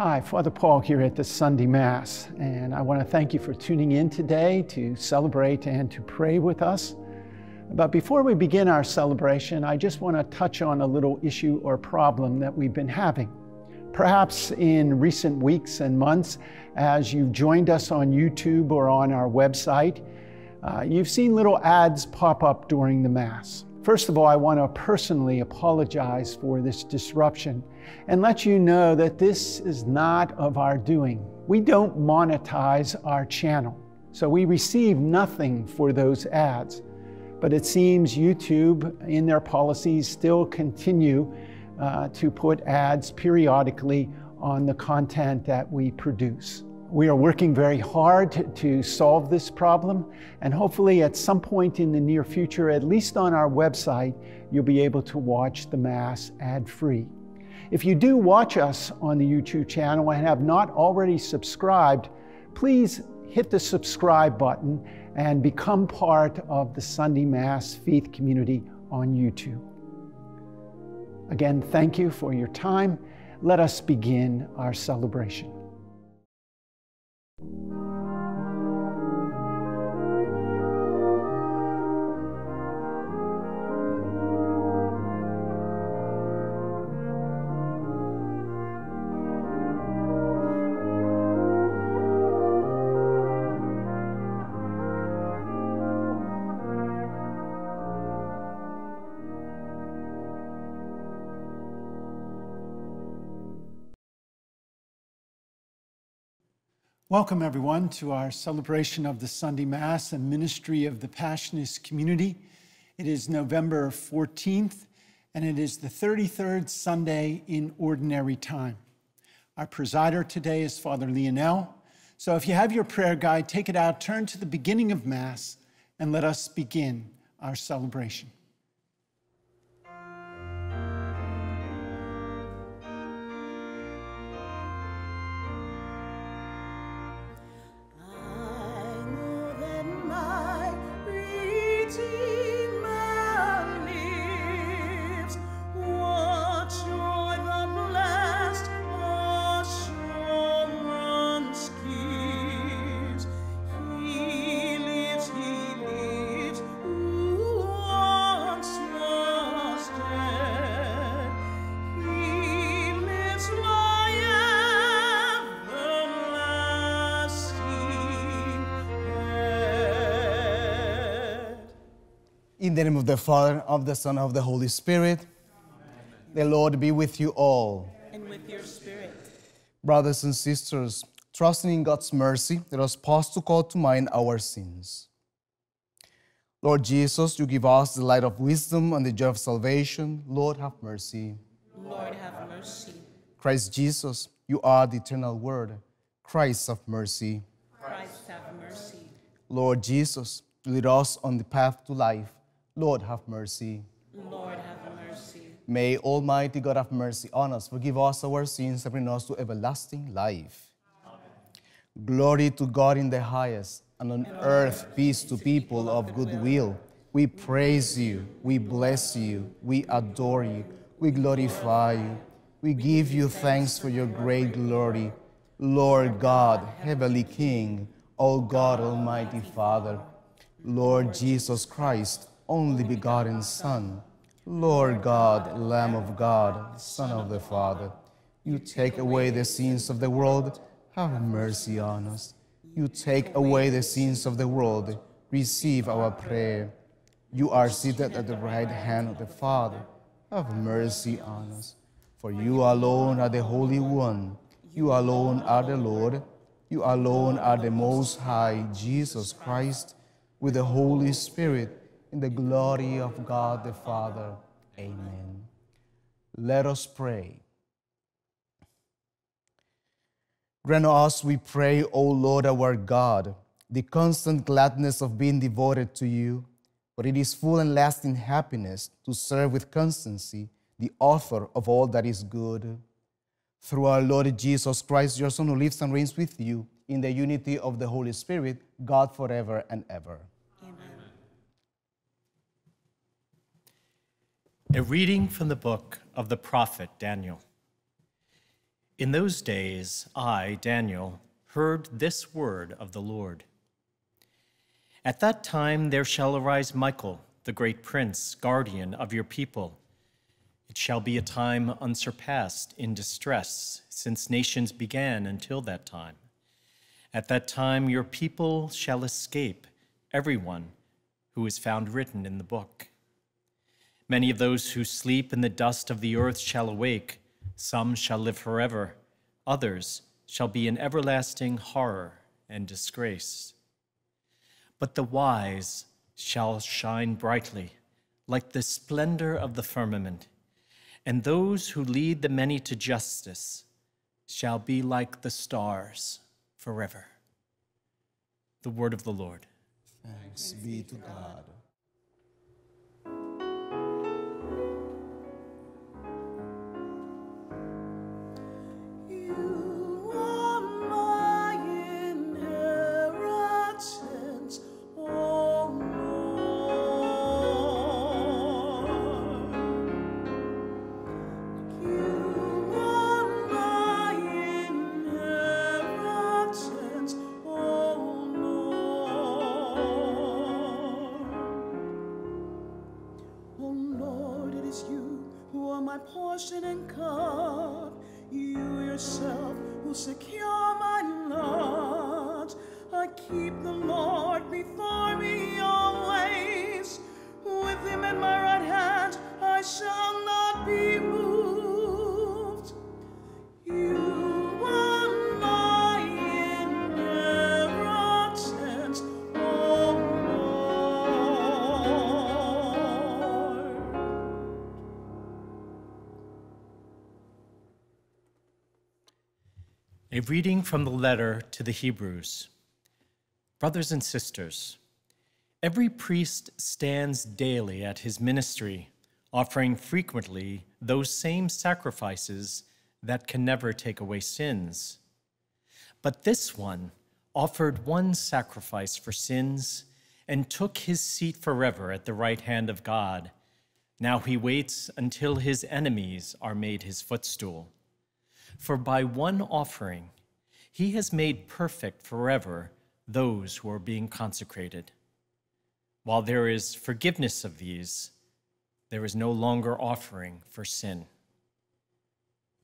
Hi, Father Paul here at the Sunday Mass, and I want to thank you for tuning in today to celebrate and to pray with us. But before we begin our celebration, I just want to touch on a little issue or problem that we've been having. Perhaps in recent weeks and months, as you've joined us on YouTube or on our website, you've seen little ads pop up during the Mass. First of all, I want to personally apologize for this disruption and let you know that this is not of our doing. We don't monetize our channel, so we receive nothing for those ads. But it seems YouTube, in their policies, still continue to put ads periodically on the content that we produce. We are working very hard to solve this problem, and hopefully at some point in the near future, at least on our website, you'll be able to watch the Mass ad-free. If you do watch us on the YouTube channel and have not already subscribed, please hit the subscribe button and become part of the Sunday Mass faith community on YouTube. Again, thank you for your time. Let us begin our celebration. Welcome, everyone, to our celebration of the Sunday Mass and ministry of the Passionist community. It is November 14th, and it is the 33rd Sunday in Ordinary Time. Our presider today is Father Lionel. So if you have your prayer guide, take it out, turn to the beginning of Mass, and let us begin our celebration. In the name of the Father, of the Son, of the Holy Spirit. Amen. The Lord be with you all. And with your spirit. Brothers and sisters, trusting in God's mercy, let us pause to call to mind our sins. Lord Jesus, you give us the light of wisdom and the joy of salvation. Lord, have mercy. Lord, have mercy. Christ Jesus, you are the eternal Word. Christ, have mercy. Christ, have mercy. Lord Jesus, lead us on the path to life. Lord, have mercy. Lord, have mercy. May Almighty God have mercy on us, forgive us our sins, and bring us to everlasting life. Amen. Glory to God in the highest, and on earth peace to people of good will. We praise you, we bless you, we adore you, we glorify you. We give you thanks for your great glory. Lord God, Heavenly King, O God, Almighty Father, Lord Jesus Christ, only begotten Son, Lord God, Lamb of God, Son of the Father, you take away the sins of the world, have mercy on us. You take away the sins of the world, receive our prayer. You are seated at the right hand of the Father, have mercy on us. For you alone are the Holy One, you alone are the Lord, you alone are the Most High, Jesus Christ, with the Holy Spirit, in the glory of God the Father. Amen. Let us pray. Grant us, we pray, O Lord our God, the constant gladness of being devoted to you, for it is full and lasting happiness to serve with constancy the author of all that is good. Through our Lord Jesus Christ, your Son, who lives and reigns with you, in the unity of the Holy Spirit, God forever and ever. A reading from the book of the prophet Daniel. In those days, I, Daniel, heard this word of the Lord. At that time there shall arise Michael, the great prince, guardian of your people. It shall be a time unsurpassed in distress, since nations began until that time. At that time your people shall escape, everyone who is found written in the book. Many of those who sleep in the dust of the earth shall awake. Some shall live forever. Others shall be in everlasting horror and disgrace. But the wise shall shine brightly, like the splendor of the firmament, and those who lead the many to justice shall be like the stars forever. The word of the Lord. Thanks be to God. A reading from the letter to the Hebrews. Brothers and sisters, every priest stands daily at his ministry, offering frequently those same sacrifices that can never take away sins. But this one offered one sacrifice for sins and took his seat forever at the right hand of God. Now he waits until his enemies are made his footstool. For by one offering, he has made perfect forever those who are being consecrated. While there is forgiveness of these, there is no longer offering for sin.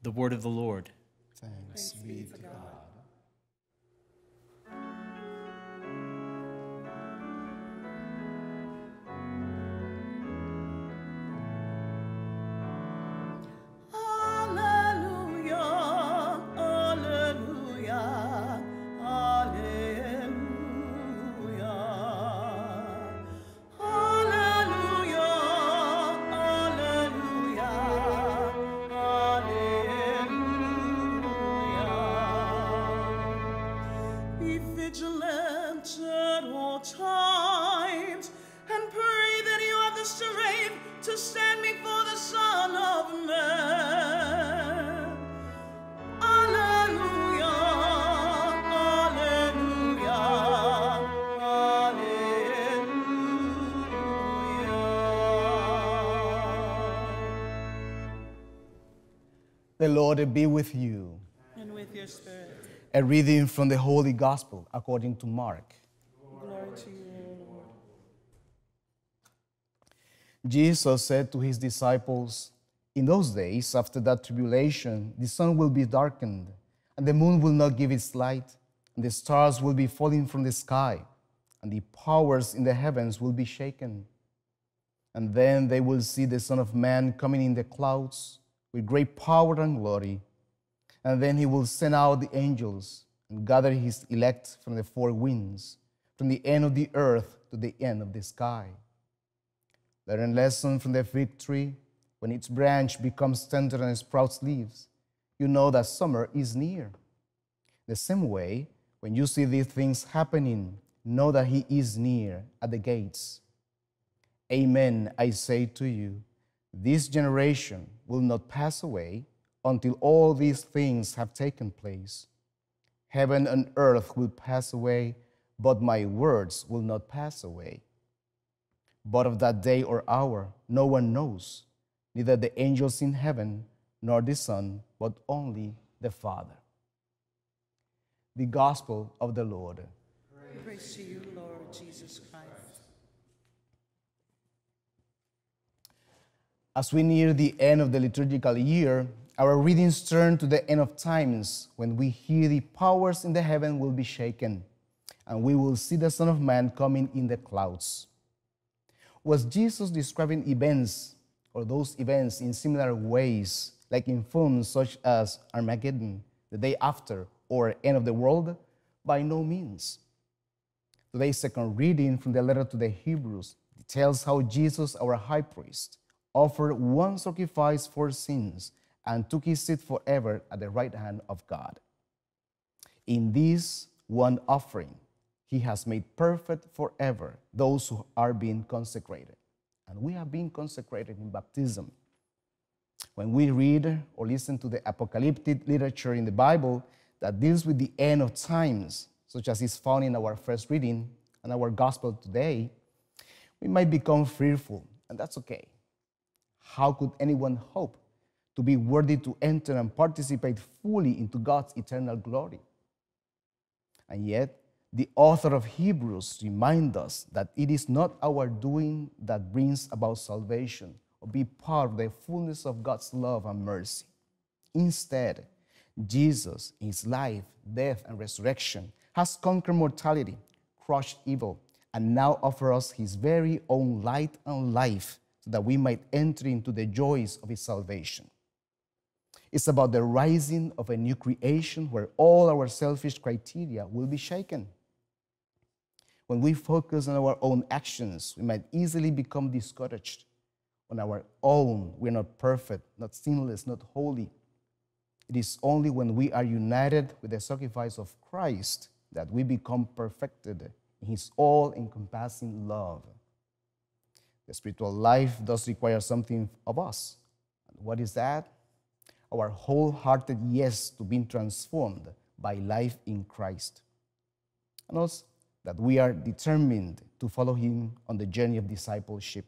The word of the Lord. Thanks be to God. The Lord be with you. And with your spirit. A reading from the Holy Gospel according to Mark. Glory to you, Lord. Jesus said to his disciples, "In those days, after that tribulation, the sun will be darkened, and the moon will not give its light, and the stars will be falling from the sky, and the powers in the heavens will be shaken. And then they will see the Son of Man coming in the clouds, with great power and glory. And then he will send out the angels and gather his elect from the four winds, from the end of the earth to the end of the sky. Learn a lesson from the fig tree. When its branch becomes tender and sprouts leaves, you know that summer is near. The same way, when you see these things happening, know that he is near at the gates. Amen, I say to you, this generation will not pass away until all these things have taken place. Heaven and earth will pass away, but my words will not pass away. But of that day or hour, no one knows, neither the angels in heaven nor the Son, but only the Father. The Gospel of the Lord. Praise to you, Lord Jesus Christ. As we near the end of the liturgical year, our readings turn to the end of times, when we hear the powers in the heaven will be shaken, and we will see the Son of Man coming in the clouds. Was Jesus describing events, or those events, in similar ways, like in films such as Armageddon, The Day After, or End of the World? By no means. Today's second reading from the letter to the Hebrews details how Jesus, our high priest, offered one sacrifice for sins and took his seat forever at the right hand of God. In this one offering, he has made perfect forever those who are being consecrated. And we have been consecrated in baptism. When we read or listen to the apocalyptic literature in the Bible that deals with the end of times, such as is found in our first reading and our gospel today, we might become fearful, and that's okay. How could anyone hope to be worthy to enter and participate fully into God's eternal glory? And yet, the author of Hebrews reminds us that it is not our doing that brings about salvation or be part of the fullness of God's love and mercy. Instead, Jesus, in his life, death, and resurrection, has conquered mortality, crushed evil, and now offers us his very own light and life so that we might enter into the joys of his salvation. It's about the rising of a new creation where all our selfish criteria will be shaken. When we focus on our own actions, we might easily become discouraged. On our own, we're not perfect, not sinless, not holy. It is only when we are united with the sacrifice of Christ that we become perfected in his all-encompassing love. The spiritual life does require something of us. And what is that? Our wholehearted yes to being transformed by life in Christ, and also that we are determined to follow him on the journey of discipleship.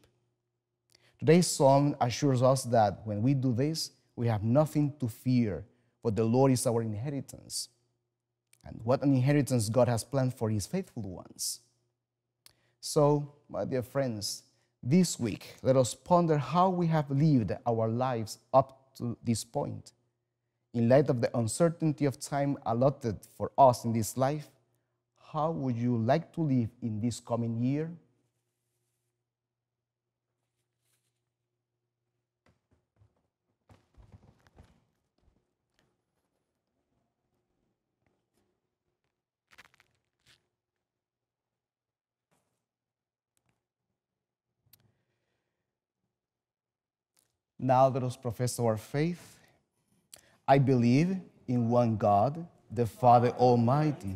Today's psalm assures us that when we do this, we have nothing to fear, for the Lord is our inheritance. And what an inheritance God has planned for his faithful ones. So, my dear friends, this week, let us ponder how we have lived our lives up to this point. In light of the uncertainty of time allotted for us in this life, how would you like to live in this coming year? Now let us profess our faith. I believe in one God, the Father Almighty,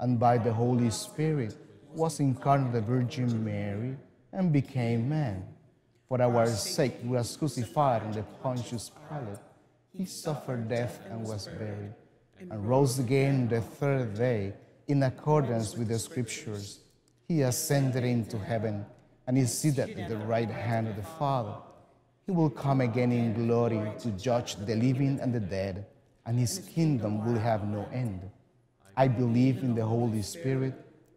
and by the Holy Spirit was incarnate of the Virgin Mary, and became man. For our sake he was crucified under Pontius Pilate. He suffered death and was buried, and rose again the third day, in accordance with the Scriptures. He ascended into heaven, and is seated at the right hand of the Father. He will come again in glory to judge the living and the dead, and his kingdom will have no end. I believe in the Holy Spirit,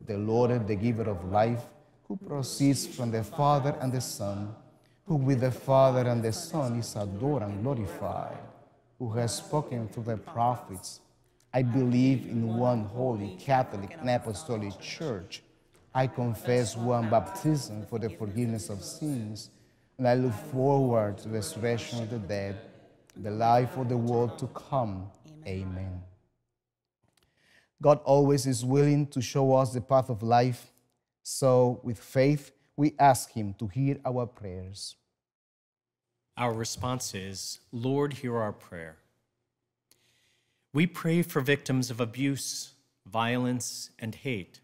the Lord, the giver of life, who proceeds from the Father and the Son, who with the Father and the Son is adored and glorified, who has spoken through the prophets. I believe in one holy, Catholic, and apostolic church. I confess one baptism for the forgiveness of sins, and I look forward to the resurrection of the dead, the life of the world to come. Amen. God always is willing to show us the path of life, so with faith we ask him to hear our prayers. Our response is, Lord, hear our prayer. We pray for victims of abuse, violence, and hate,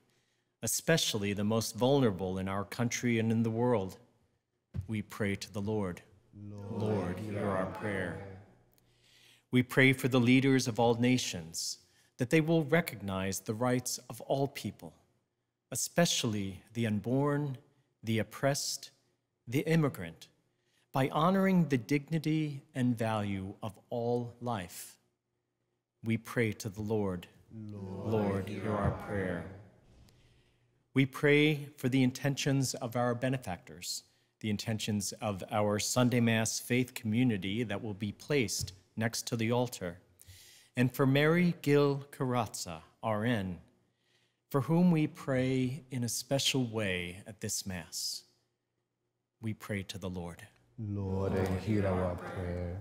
especially the most vulnerable in our country and in the world. We pray to the Lord. Lord, hear our prayer. We pray for the leaders of all nations, that they will recognize the rights of all people, especially the unborn, the oppressed, the immigrant, by honoring the dignity and value of all life. We pray to the Lord. Lord, hear our prayer. We pray for the intentions of our benefactors, the intentions of our Sunday Mass faith community that will be placed next to the altar, and for Mary Gil Carazza, RN, for whom we pray in a special way at this Mass. We pray to the Lord. Lord, hear our prayer.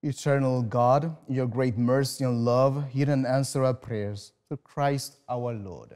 Eternal God, your great mercy and love, hear and answer our prayers through Christ our Lord.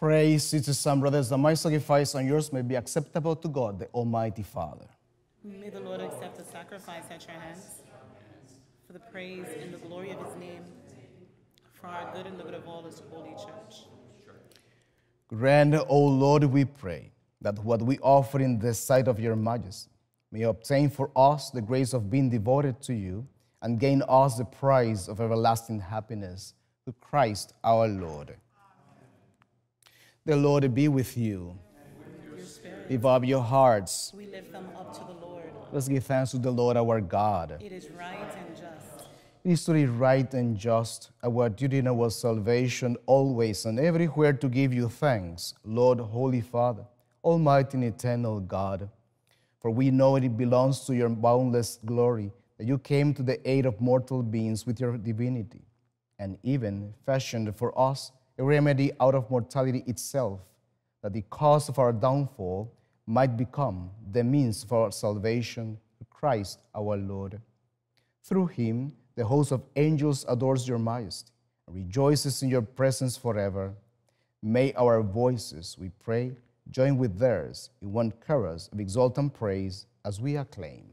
Praise to some brothers that my sacrifice and yours may be acceptable to God, the Almighty Father. May the Lord accept the sacrifice at your hands for the praise and the glory of his name, for our good and the good of all his holy church. Grant, O Lord, we pray, that what we offer in the sight of your majesty may obtain for us the grace of being devoted to you and gain us the prize of everlasting happiness through Christ our Lord. The Lord be with you. And with your spirit. Lift up your hearts. We lift them up to the Lord. Let's give thanks to the Lord our God. It is right and just. It is truly right and just, our duty and our salvation, always and everywhere to give you thanks, Lord, Holy Father, Almighty and Eternal God. For we know it belongs to your boundless glory that you came to the aid of mortal beings with your divinity, and even fashioned for us a remedy out of mortality itself, that the cause of our downfall might become the means for our salvation, through Christ our Lord. Through him, the host of angels adores your majesty and rejoices in your presence forever. May our voices, we pray, join with theirs in one chorus of exultant praise as we acclaim.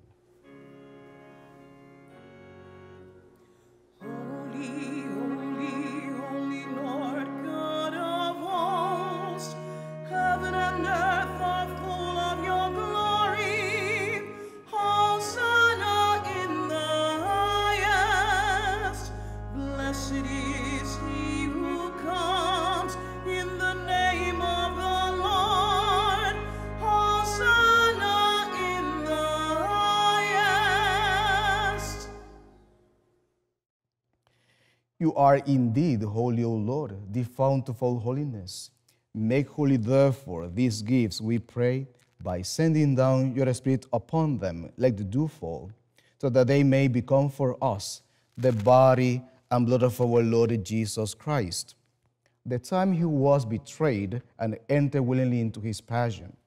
You are indeed holy, O Lord, the fount of all holiness. Make holy, therefore, these gifts, we pray, by sending down your Spirit upon them like the dewfall, so that they may become for us the body and blood of our Lord Jesus Christ. The time he was betrayed and entered willingly into his passion,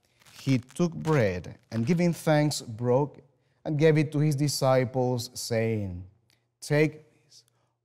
he took bread and, giving thanks, broke it and gave it to his disciples, saying, "Take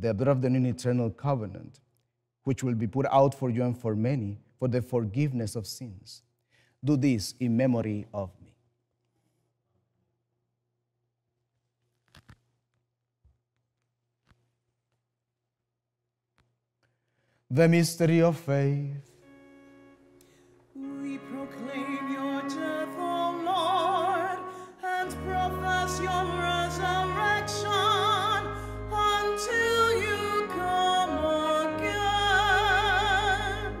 the blood of the new eternal covenant, which will be put out for you and for many, for the forgiveness of sins. Do this in memory of me." The mystery of faith. We proclaim your death, O Lord, and profess your resurrection until you come again.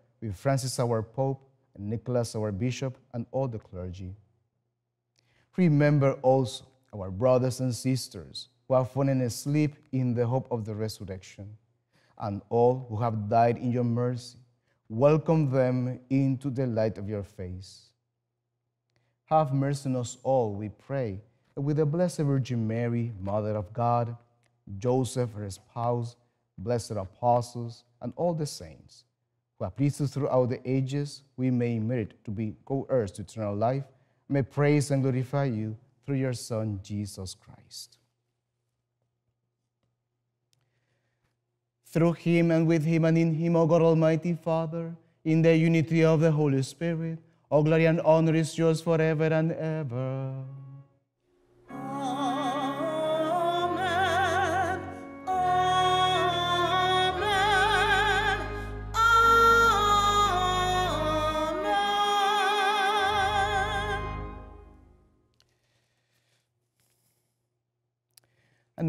with Francis our Pope, and Nicholas our Bishop, and all the clergy. Remember also our brothers and sisters who have fallen asleep in the hope of the resurrection, and all who have died in your mercy. Welcome them into the light of your face. Have mercy on us all, we pray, that with the Blessed Virgin Mary, Mother of God, Joseph, her spouse, blessed apostles, and all the saints, who have pleased us throughout the ages, we may merit to be co-heirs to eternal life, may praise and glorify you through your Son, Jesus Christ. Through him, and with him, and in him, O God, Almighty Father, in the unity of the Holy Spirit, all glory and honor is yours forever and ever. Amen. Amen. Amen. And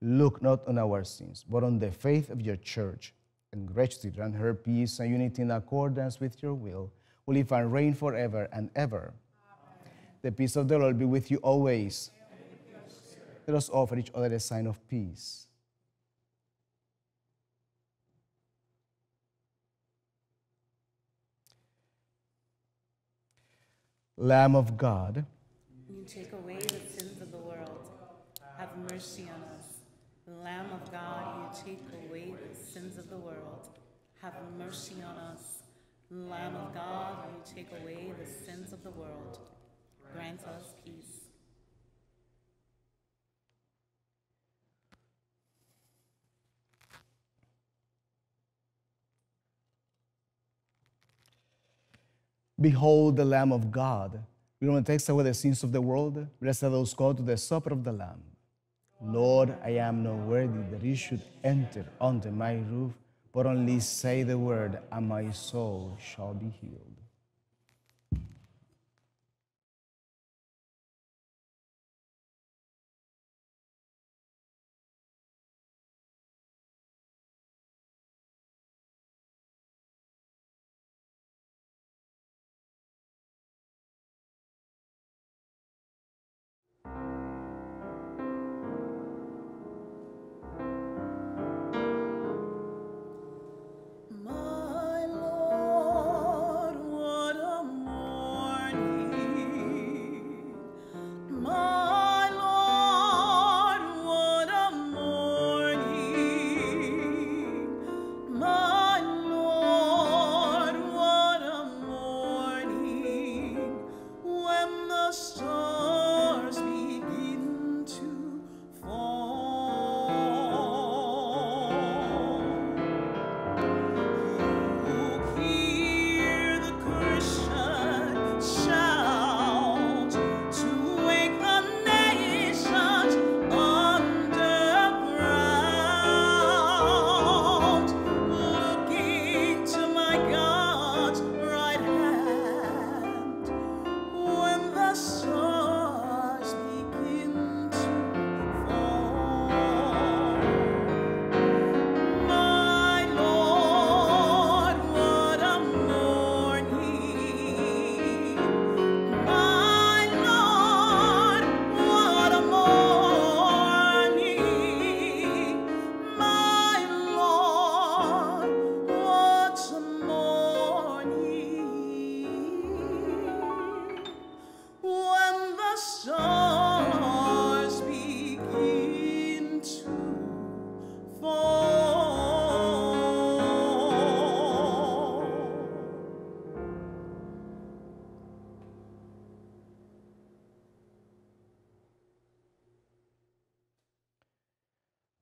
look not on our sins, but on the faith of your church, and graciously grant her peace and unity in accordance with your will live and reign forever and ever. Amen. The peace of the Lord be with you always. Amen. Let us offer each other a sign of peace. Lamb of God, you take away the sins of the world, have mercy on us. Lamb of God, you take away the sins of the world. Have mercy on us. Lamb of God, you take away the sins of the world. Grant us peace. Behold the Lamb of God. We want to take away the sins of the world. Blessed are those called to the supper of the Lamb. Lord, I am not worthy that you should enter under my roof, but only say the word, and my soul shall be healed.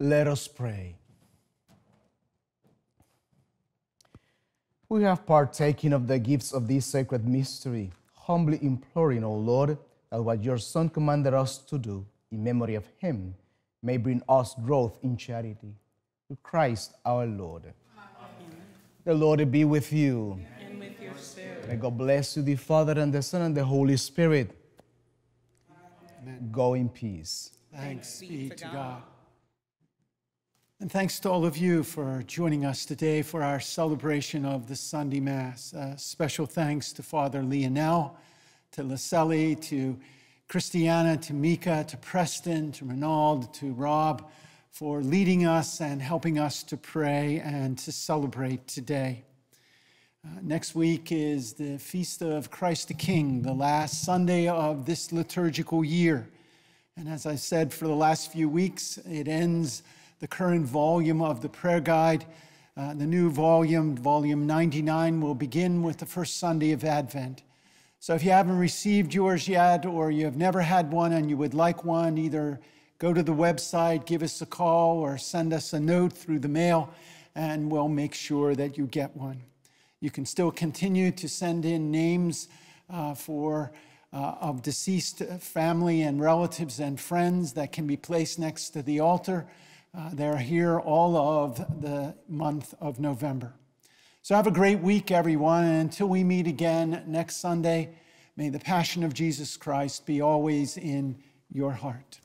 Let us pray. We have partaken of the gifts of this sacred mystery, humbly imploring, O Lord, that what your Son commanded us to do in memory of him may bring us growth in charity. Through Christ our Lord. Amen. The Lord be with you. And with your spirit. May God bless you, the Father, and the Son, and the Holy Spirit. Amen. Go in peace. Thanks be to God. And thanks to all of you for joining us today for our celebration of the Sunday Mass. Special thanks to Father Lionel, to Lascelli, to Christiana, to Mika, to Preston, to Ronald, to Rob for leading us and helping us to pray and to celebrate today. Next week is the Feast of Christ the King, the last Sunday of this liturgical year. And as I said, for the last few weeks, it ends the current volume of the prayer guide. The new volume, volume 99, will begin with the first Sunday of Advent. So if you haven't received yours yet, or you have never had one and you would like one, either go to the website, give us a call, or send us a note through the mail, and we'll make sure that you get one. You can still continue to send in names of deceased family and relatives and friends that can be placed next to the altar. They're here all of the month of November. So have a great week, everyone. And until we meet again next Sunday, may the passion of Jesus Christ be always in your heart.